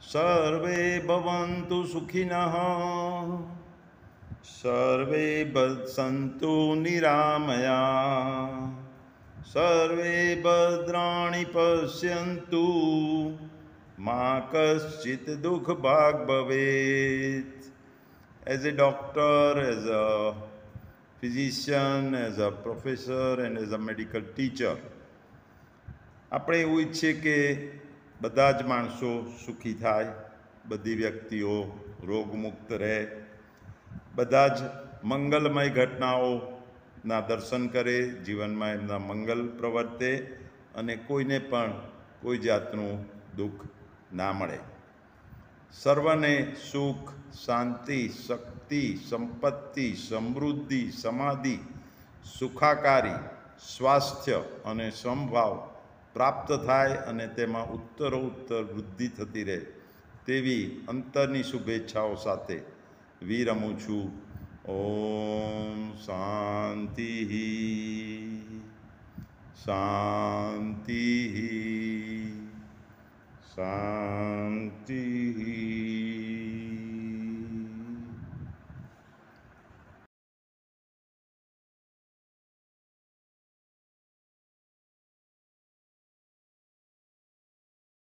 सर्वे भवन्तु सुखिनः सर्वे सन्तु निरामया सर्वे भद्राणि पश्यन्तु मा कश्चित् दुःख भाग् भवेत्। As a doctor, as a physician, as a professor and as a medical teacher, આપણે એવું ઈચ્છીએ કે બધા જ માણસો સુખી થાય, બધી વ્યક્તિઓ રોગમુક્ત રહે, બધા જ મંગલમય ઘટનાઓના દર્શન કરે, જીવનમાં એમના મંગલ પ્રવર્તે અને કોઈને પણ કોઈ જાતનું દુઃખ ના મળે, સર્વને સુખ શાંતિ શક્તિ સંપત્તિ સમૃદ્ધિ સમાધિ સુખાકારી સ્વાસ્થ્ય અને સમભાવ પ્રાપ્ત થાય અને તેમાં ઉત્તરોત્તર વૃદ્ધિ થતી રહે તેવી અંતરની શુભેચ્છાઓ સાથે વિરમું છું। ઓમ શાંતિ શાંતિ શાંતિ।